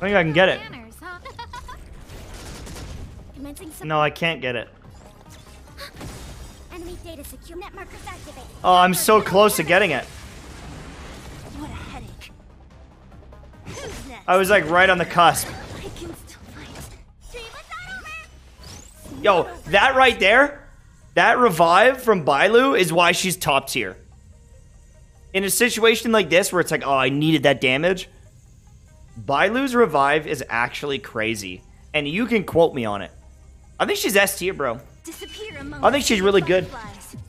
think I can get it. No, I can't get it. Oh, I'm so close to getting it. What a headache. I was like right on the cusp. Yo, that right there, that revive from Bailu is why she's top tier. In a situation like this where it's like, oh, I needed that damage, Bailu's revive is actually crazy. And you can quote me on it. I think she's S tier, bro. I think she's really good.